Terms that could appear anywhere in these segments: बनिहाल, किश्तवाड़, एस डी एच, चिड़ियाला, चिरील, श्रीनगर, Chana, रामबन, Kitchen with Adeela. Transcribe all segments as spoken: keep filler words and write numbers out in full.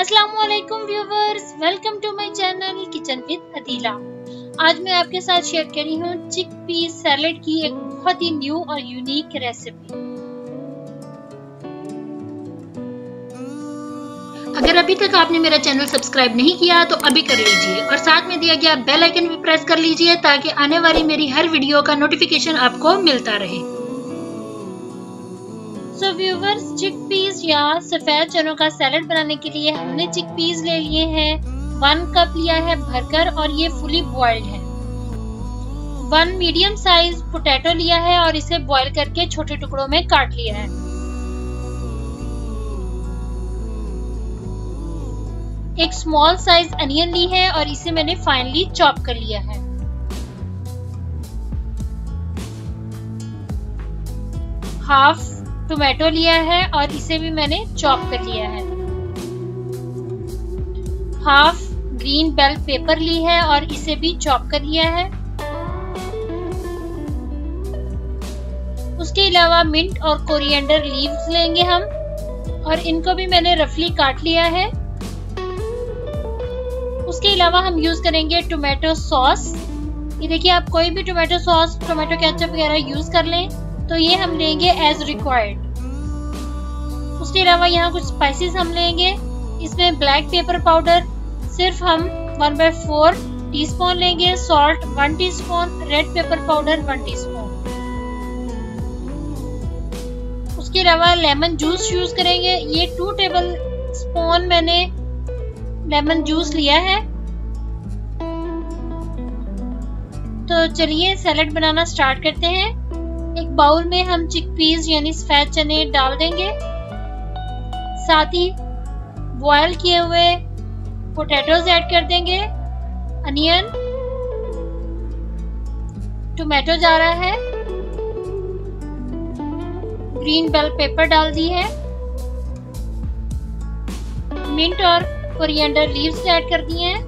अस्सलामुअलैकुम viewers, welcome to my channel kitchen with Adeela. आज मैं आपके साथ शेयर कर रही हूँ चिकपी सैलेड की एक बहुत ही न्यू और यूनिक रेसिपी। अगर अभी तक आपने मेरा चैनल सब्सक्राइब नहीं किया तो अभी कर लीजिए और साथ में दिया गया बेल आइकन भी प्रेस कर लीजिए ताकि आने वाली मेरी हर वीडियो का नोटिफिकेशन आपको मिलता रहे। So viewers, चिकपीस या सफेद चनों का सैलेड बनाने के लिए हमने चिकपीस ले लिए हैं। वन कप लिया है भरकर और ये फुली बॉइल्ड है। वन मीडियम साइज पोटैटो लिया है और इसे बॉइल करके छोटे टुकड़ों में काट लिया है। एक स्मॉल साइज अनियन ली है और इसे मैंने फाइनली चॉप कर लिया है। हाफ टोमेटो लिया है और इसे भी मैंने चॉप कर लिया है। हाफ ग्रीन बेल पेपर ली है और इसे भी चॉप कर लिया है। उसके अलावा मिंट और कोरिएंडर लीव्स लेंगे हम और इनको भी मैंने रफली काट लिया है। उसके अलावा हम यूज करेंगे टोमेटो सॉस। ये देखिए, आप कोई भी टोमेटो सॉस, टोमेटो केचप वगैरह यूज कर लें तो ये हम लेंगे एज रिक्वायर्ड। उसके अलावा यहाँ कुछ स्पाइसेस हम लेंगे। इसमें ब्लैक पेपर पाउडर सिर्फ हम one by four teaspoon लेंगे, salt one teaspoon, red pepper powder one teaspoon. उसके अलावा लेमन जूस यूज करेंगे। ये टू टेबल स्पून मैंने लेमन जूस लिया है। तो चलिए सैलेड बनाना स्टार्ट करते हैं। एक बाउल में हम चिकपीस यानी सफेद चने डाल देंगे, साथ ही बॉयल किए हुए पोटैटोज ऐड कर देंगे, अनियन, टोमेटो जा रहा है, ग्रीन बेल पेपर डाल दी है, मिंट और कोरिएंडर लीव्स ऐड कर दिए हैं,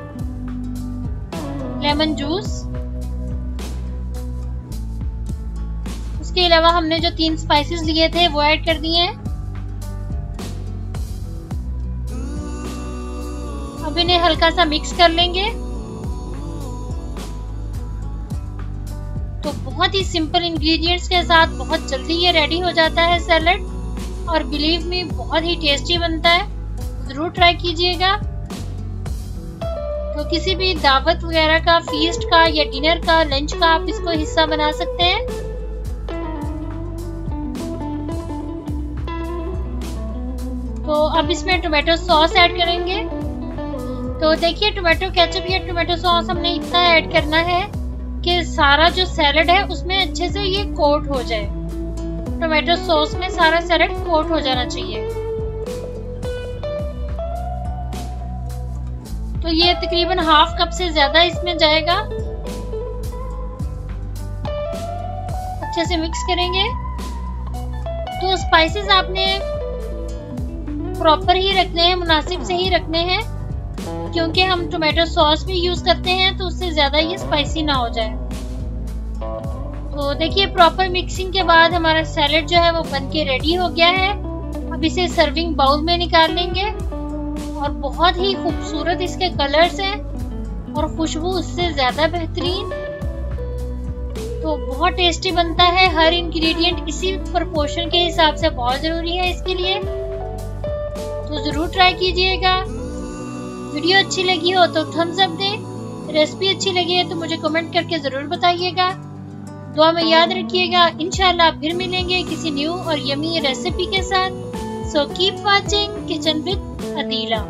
लेमन जूस। इसके अलावा हमने जो तीन स्पाइसेस लिए थे वो ऐड कर दिए हैं। अब इन्हें हल्का सा मिक्स कर लेंगे। तो बहुत ही सिंपल इंग्रेडिएंट्स के साथ बहुत जल्दी ये रेडी हो जाता है सैलेड, और बिलीव मी बहुत ही टेस्टी बनता है। जरूर ट्राई कीजिएगा। तो किसी भी दावत वगैरह का, फीस्ट का या डिनर का, लंच का आप इसको हिस्सा बना सकते हैं। तो अब इसमें टोमेटो सॉस ऐड करेंगे। तो देखिए, टोमेटो केचप या टोमेटो सॉस हमने इतना ऐड करना है कि सारा जो सैलेड है उसमें अच्छे से ये कोट हो जाए। टोमेटो सॉस में सारा सैलेड कोट हो जाना चाहिए। तो ये तकरीबन हाफ कप से ज्यादा इसमें जाएगा। अच्छे से मिक्स करेंगे। तो स्पाइसेस आपने प्रॉपर ही रखने हैं, मुनासिब से ही रखने हैं, क्योंकि हम टोमेटो सॉस भी यूज करते हैं तो उससे ज्यादा ये स्पाइसी ना हो जाए। तो देखिए, प्रॉपर मिक्सिंग के बाद हमारा सैलेड जो है वो बनके रेडी हो गया है। अब इसे सर्विंग बाउल में निकाल लेंगे और बहुत ही खूबसूरत इसके कलर्स हैं और खुशबू उससे ज्यादा बेहतरीन। तो बहुत टेस्टी बनता है। हर इंग्रेडिएंट इसी प्रोपोर्शन के हिसाब से बहुत जरूरी है इसके लिए। तो जरूर ट्राई कीजिएगा। वीडियो अच्छी लगी हो तो थम्स अप दें। रेसिपी अच्छी लगी है तो मुझे कमेंट करके जरूर बताइएगा। दुआ में याद रखिएगा। इंशाल्लाह फिर मिलेंगे किसी न्यू और यमी रेसिपी के साथ। So keep watching kitchen with Adeela.